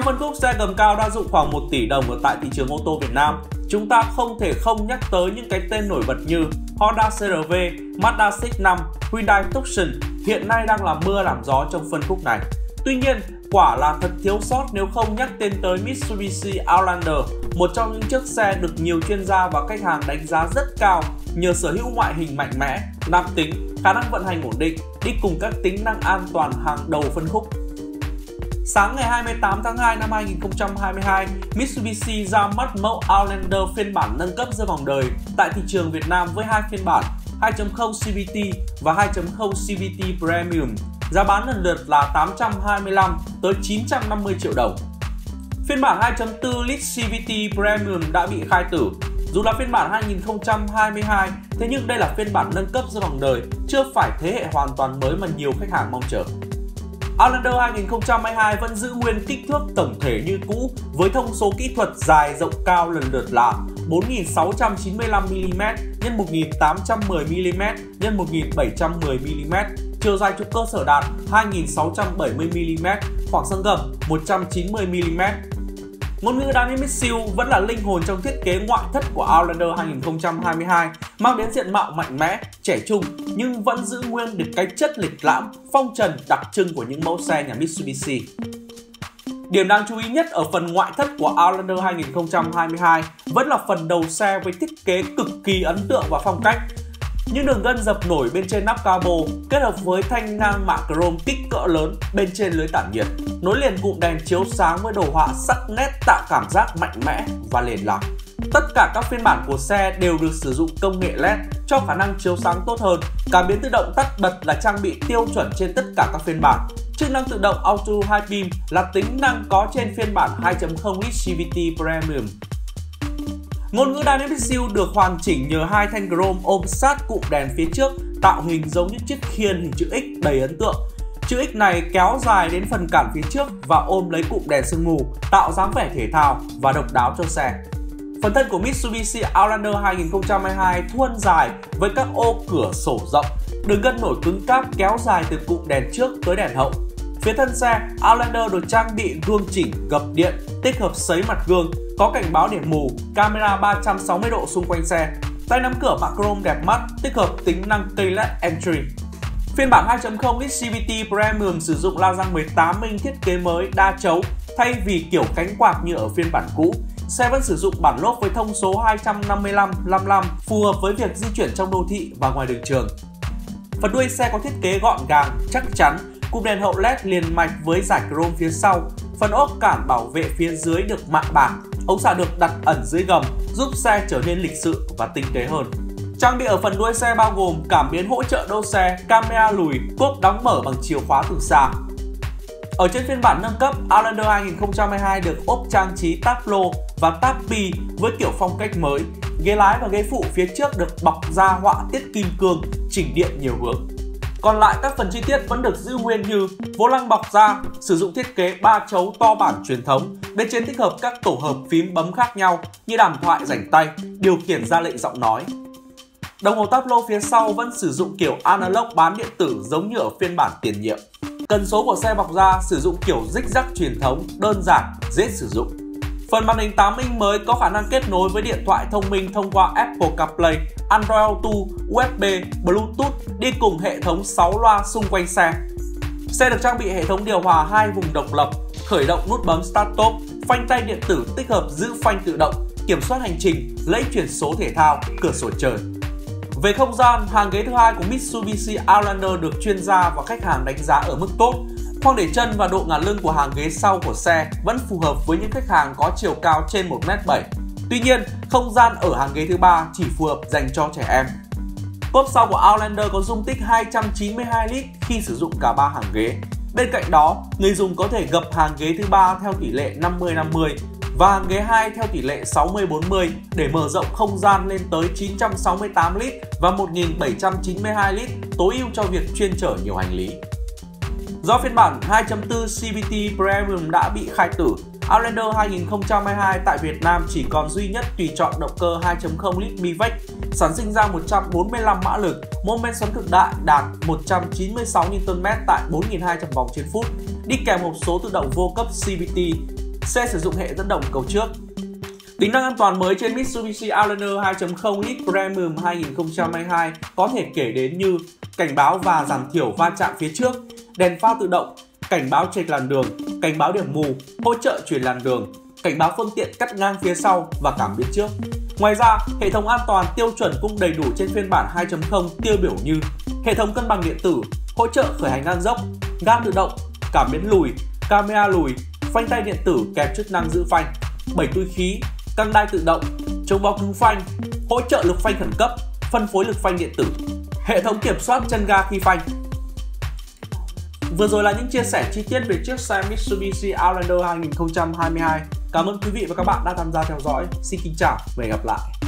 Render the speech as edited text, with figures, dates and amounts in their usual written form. Trong phân khúc xe tầm cao đa dụng khoảng 1 tỷ đồng ở tại thị trường ô tô Việt Nam, chúng ta không thể không nhắc tới những cái tên nổi bật như Honda CRV, Mazda CX-5, Hyundai Tucson hiện nay đang là mưa làm gió trong phân khúc này. Tuy nhiên, quả là thật thiếu sót nếu không nhắc tên tới Mitsubishi Outlander, một trong những chiếc xe được nhiều chuyên gia và khách hàng đánh giá rất cao nhờ sở hữu ngoại hình mạnh mẽ, nam tính, khả năng vận hành ổn định, đi cùng các tính năng an toàn hàng đầu phân khúc. Sáng ngày 28 tháng 2 năm 2022, Mitsubishi ra mắt mẫu Outlander phiên bản nâng cấp ra vòng đời tại thị trường Việt Nam với hai phiên bản 2.0 CVT và 2.0 CVT Premium, giá bán lần lượt là 825 tới 950 triệu đồng. Phiên bản 2.4 lít CVT Premium đã bị khai tử. Dù là phiên bản 2022, thế nhưng đây là phiên bản nâng cấp ra vòng đời, chưa phải thế hệ hoàn toàn mới mà nhiều khách hàng mong chờ. Outlander 2022 vẫn giữ nguyên kích thước tổng thể như cũ với thông số kỹ thuật dài rộng cao lần lượt là 4.695mm x 1.810mm x 1.710mm, chiều dài trục cơ sở đạt 2.670mm, khoảng xăng gầm 190mm. Ngôn ngữ đa mix siêu vẫn là linh hồn trong thiết kế ngoại thất của Outlander 2022, mang đến diện mạo mạnh mẽ, trẻ trung nhưng vẫn giữ nguyên được cái chất lịch lãm, phong trần đặc trưng của những mẫu xe nhà Mitsubishi. Điểm đáng chú ý nhất ở phần ngoại thất của Outlander 2022 vẫn là phần đầu xe với thiết kế cực kỳ ấn tượng và phong cách. Những đường gân dập nổi bên trên nắp cabo kết hợp với thanh ngang mạ chrome kích cỡ lớn bên trên lưới tản nhiệt, nối liền cụm đèn chiếu sáng với đồ họa sắc nét tạo cảm giác mạnh mẽ và liền lạc. Tất cả các phiên bản của xe đều được sử dụng công nghệ LED cho khả năng chiếu sáng tốt hơn. Cảm biến tự động tắt bật là trang bị tiêu chuẩn trên tất cả các phiên bản. Chức năng tự động Auto High Beam là tính năng có trên phiên bản 2.0 lít CVT Premium. Ngôn ngữ Dynamic Shield được hoàn chỉnh nhờ hai thanh chrome ôm sát cụm đèn phía trước, tạo hình giống như chiếc khiên hình chữ X đầy ấn tượng. Chữ X này kéo dài đến phần cản phía trước và ôm lấy cụm đèn sương mù, tạo dáng vẻ thể thao và độc đáo cho xe. Phần thân của Mitsubishi Outlander 2022 thuôn dài với các ô cửa sổ rộng, đường gân nổi cứng cáp kéo dài từ cụm đèn trước tới đèn hậu. Phía thân xe, Outlander được trang bị gương chỉnh gập điện, tích hợp sấy mặt gương, có cảnh báo điểm mù, camera 360 độ xung quanh xe, tay nắm cửa mạ chrome đẹp mắt, tích hợp tính năng cây LED Entry. Phiên bản 2.0 lít CVT Premium sử dụng la răng 18 inch thiết kế mới đa chấu thay vì kiểu cánh quạt như ở phiên bản cũ. Xe vẫn sử dụng bản lốp với thông số 255/55 phù hợp với việc di chuyển trong đô thị và ngoài đường trường. Phần đuôi xe có thiết kế gọn gàng, chắc chắn, cụm đèn hậu LED liền mạch với giải chrome phía sau. Phần ốp cản bảo vệ phía dưới được mạ bạc, ống xả được đặt ẩn dưới gầm giúp xe trở nên lịch sự và tinh tế hơn. Trang bị ở phần đuôi xe bao gồm cảm biến hỗ trợ đỗ xe, camera lùi, cốp đóng mở bằng chìa khóa từ xa. Ở trên phiên bản nâng cấp, Outlander 2022 được ốp trang trí táp lô và táp pi với kiểu phong cách mới. Ghế lái và ghế phụ phía trước được bọc da họa tiết kim cương, chỉnh điện nhiều hướng. Còn lại các phần chi tiết vẫn được giữ nguyên như vô lăng bọc da, sử dụng thiết kế 3 chấu to bản truyền thống, bên trên tích hợp các tổ hợp phím bấm khác nhau như đàm thoại rảnh tay, điều khiển ra lệnh giọng nói. Đồng hồ táp lô phía sau vẫn sử dụng kiểu analog bán điện tử giống như ở phiên bản tiền nhiệm. Cần số của xe bọc da sử dụng kiểu rích rắc truyền thống, đơn giản, dễ sử dụng. Phần màn hình 8 inch mới có khả năng kết nối với điện thoại thông minh thông qua Apple CarPlay, Android Auto, USB, Bluetooth đi cùng hệ thống 6 loa xung quanh xe. Xe được trang bị hệ thống điều hòa 2 vùng độc lập, khởi động nút bấm Start Stop, phanh tay điện tử tích hợp giữ phanh tự động, kiểm soát hành trình, lẫy chuyển số thể thao, cửa sổ trời. Về không gian, hàng ghế thứ hai của Mitsubishi Outlander được chuyên gia và khách hàng đánh giá ở mức tốt. Khoang để chân và độ ngả lưng của hàng ghế sau của xe vẫn phù hợp với những khách hàng có chiều cao trên 1m7. Tuy nhiên, không gian ở hàng ghế thứ ba chỉ phù hợp dành cho trẻ em. Cốp sau của Outlander có dung tích 292 lít khi sử dụng cả 3 hàng ghế. Bên cạnh đó, người dùng có thể gập hàng ghế thứ ba theo tỷ lệ 50-50 và hàng ghế 2 theo tỷ lệ 60-40 để mở rộng không gian lên tới 968 lít và 1.792 lít, tối ưu cho việc chuyên chở nhiều hành lý. Do phiên bản 2.4 CVT Premium đã bị khai tử, Outlander 2022 tại Việt Nam chỉ còn duy nhất tùy chọn động cơ 2.0 lít Bi-Vect, sản sinh ra 145 mã lực, mô men xoắn cực đại đạt 196 Nm tại 4.200 vòng trên phút, đi kèm hộp số tự động vô cấp CVT. Xe sử dụng hệ dẫn động cầu trước. Tính năng an toàn mới trên Mitsubishi Outlander 2.0 Lite Premium 2022 có thể kể đến như cảnh báo và giảm thiểu va chạm phía trước, đèn pha tự động, cảnh báo chệch làn đường, cảnh báo điểm mù, hỗ trợ chuyển làn đường, cảnh báo phương tiện cắt ngang phía sau và cảm biến trước. Ngoài ra, hệ thống an toàn tiêu chuẩn cũng đầy đủ trên phiên bản 2.0 tiêu biểu như hệ thống cân bằng điện tử, hỗ trợ khởi hành ngang dốc, gan tự động, cảm biến lùi, camera lùi, phanh tay điện tử kèm chức năng giữ phanh, 7 túi khí, căng đai tự động, chống bó cứng phanh, hỗ trợ lực phanh khẩn cấp, phân phối lực phanh điện tử, hệ thống kiểm soát chân ga khi phanh. Vừa rồi là những chia sẻ chi tiết về chiếc xe Mitsubishi Outlander 2022. Cảm ơn quý vị và các bạn đã tham gia theo dõi. Xin kính chào và hẹn gặp lại.